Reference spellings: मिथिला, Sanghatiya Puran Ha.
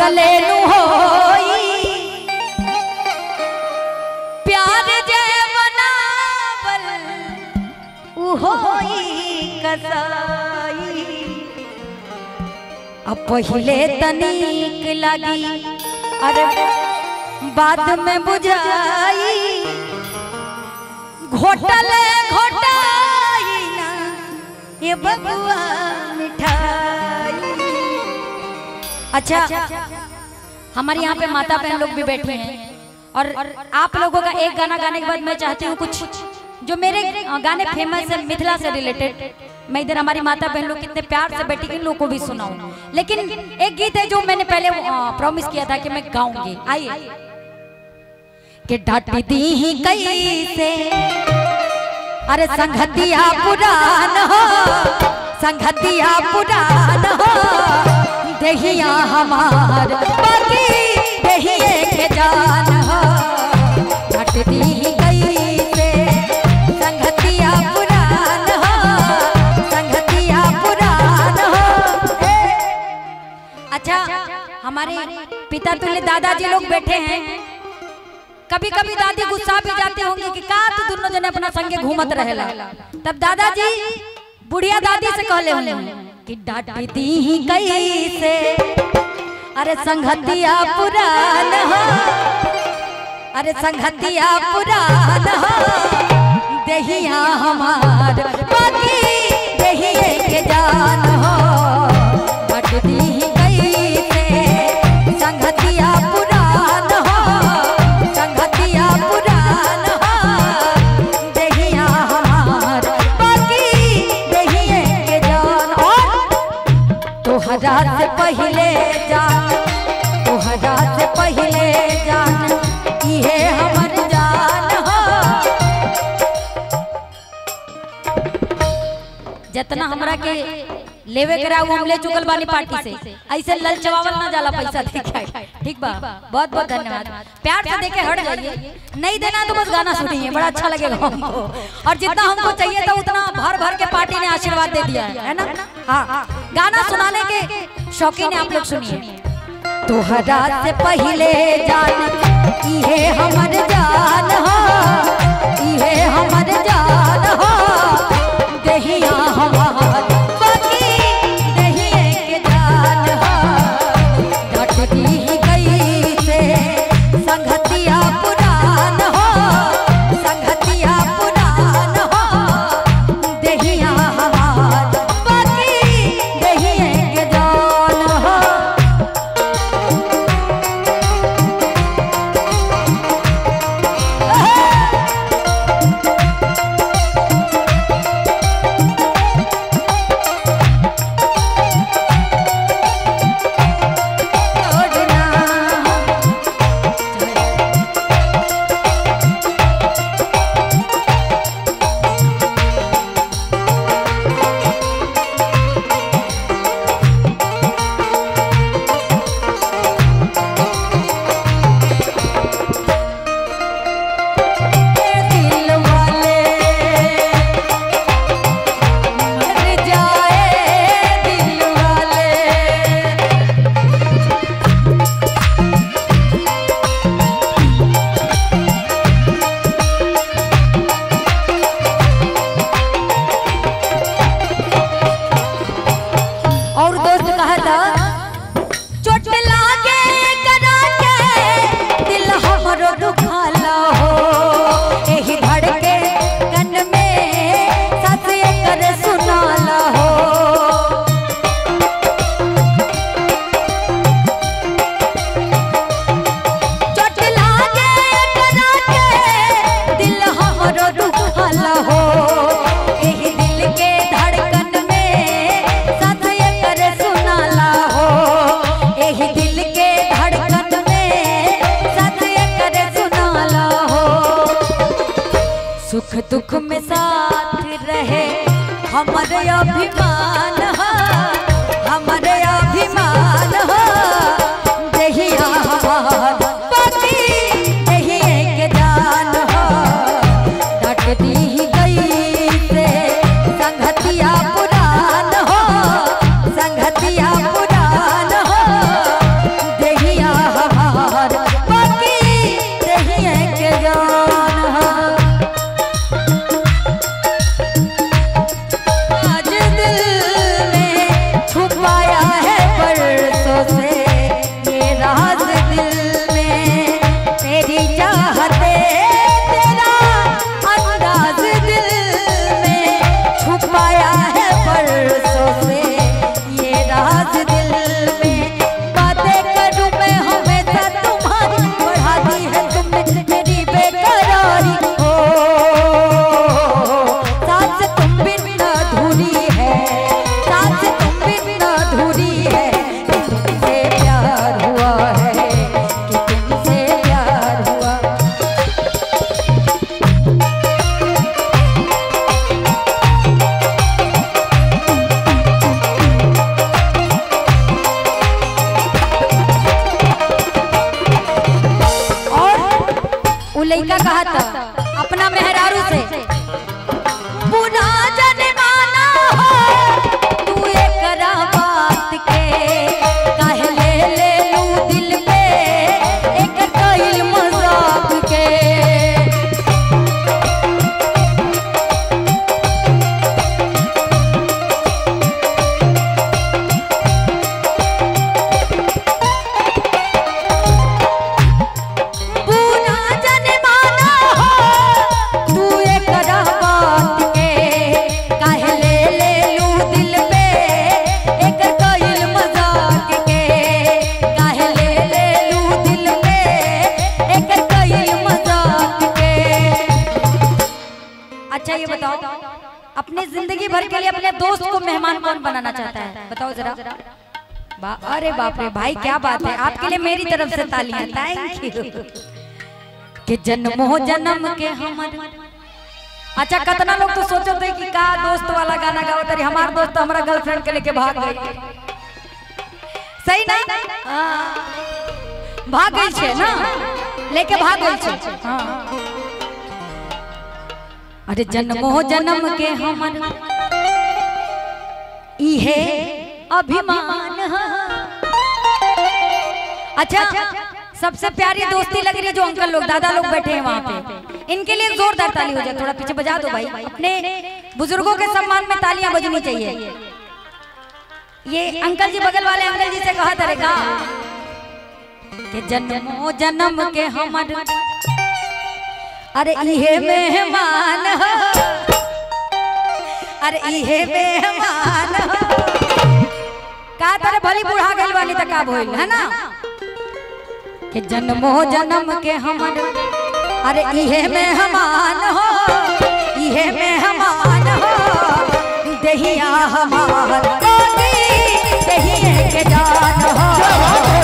गले नु होई प्यार जे बनावल उ होई कसाई। अब पहले तनिक लगी अरे बाद में बुझाई घोटले घोटाई ना ये बबुआ मिठाई। अच्छा हमारे यहाँ पे माता बहन लोग भी बैठे हैं और आप लोगों का एक गाना गाने के बाद मैं चाहती हूँ कुछ जो मेरे गाने फेमस है मिथिला से रिलेटेड। मैं इधर हमारी माता बहन लोग कितने प्यार से बैठी इन लोगों को भी सुनाऊं, लेकिन एक गीत है जो मैंने पहले प्रॉमिस किया था कि मैं गाऊंगी। आइए कि डांटी दी कैसे अरे संघतिया पुरान हो, संघतिया पुरान हो, देहिया हमार बाकी देहिए के जान हो। हटती ही गई से संघतिया पुरान हो, संघतिया पुरान हो। अच्छा हमारे पिता तुल्य दादाजी लोग बैठे हैं, कभी कभी दादी गुस्सा भी जाते होंगे कि का तू दोनों जने अपना संगे घूमत रहेला। तब दादाजी बुढ़िया दादी से कहले होंगे कि डांटी दी कैसे अरे संघतिया पुरान हो, अरे संघतिया पुरान हो, देहिया हमार बाकी देहिए के जान हो। डांटी दी कैसे संघतिया पुरान हो, संघतिया पुरान हो, देहिया हमार बाकी देहिए के जान। और तोहरा से पहले जान, तोहरा से पहले जान, ये हमर जान हो। जितना हमरा के लेवे कराऊ हम ले चुकल बानी पार्टी से, ऐसे ललचवावल ना जाला पैसा देके। ठीक बा, बहुत बहुत धन्यवाद। प्यार से देके हट जाइए, नहीं देना तो बस गाना सुनिए, बड़ा अच्छा लगेगा हमको। और जितना हमको चाहिए था उतना भर भर के पार्टी ने आशीर्वाद दे दिया है ना। हाँ, गाना सुनाने के शौकीन आप लोग सुनिए। तोहरा से पहले जान इहे हमर जान हो, इहे हमर जान हो, देहिया हमार बाकी देहिए के जान हो। डांटी दी कैसे संघतिया पुरान हो, संघतिया पुरान हो, देहिया हमार बाकी देहिए के जान हो। लइका कहता अपना मेहरारू से पुरा जनमाना हो तू एकरा बात के काहे ले लू दिल पे एक कइल मजाक के। अच्छा ये बताओ अपने जिंदगी भर के लिए अपने दोस्त को मेहमान कौन बनाना चाहता है, बताओ जरा। अरे बाप रे भाई क्या बात है, आपके लिए मेरी तरफ से तालियां। थैंक यू कि जन्मों जन्म के हमर। अच्छा कितना लोग तो सोचो थे कि का दोस्त वाला गाना गाओ तरी हमार दोस्त हमारा गर्लफ्रेंड के लेके भाग गई, सही नहीं भाग गई छे ना, लेके भाग गई छे। हां अरे जन्मों जन्म के हमन इहे अभिमान। अच्छा सबसे प्यारी दोस्ती लग रही है जो अंकल लोग दादा लोग बैठे हैं वहाँ पे, इनके लिए जोरदार ताली हो जाए। थोड़ा पीछे बजा दो भाई, अपने बुजुर्गों के सम्मान में तालियां बजनी चाहिए। ये अंकल जी बगल वाले अंकल जी से कहा था रेखा कि जन्मों जन्म के हमन अरे इहे मेहमान हो, अरे इहे मेहमान हो का तारे भली बुढ़ा गई वाली तक का भइल है ना कि जन्मो जन्म के हमर अरे इहे मेहमान हो, इहे मेहमान हो देहिया हमार को दी देहिए के जान हो।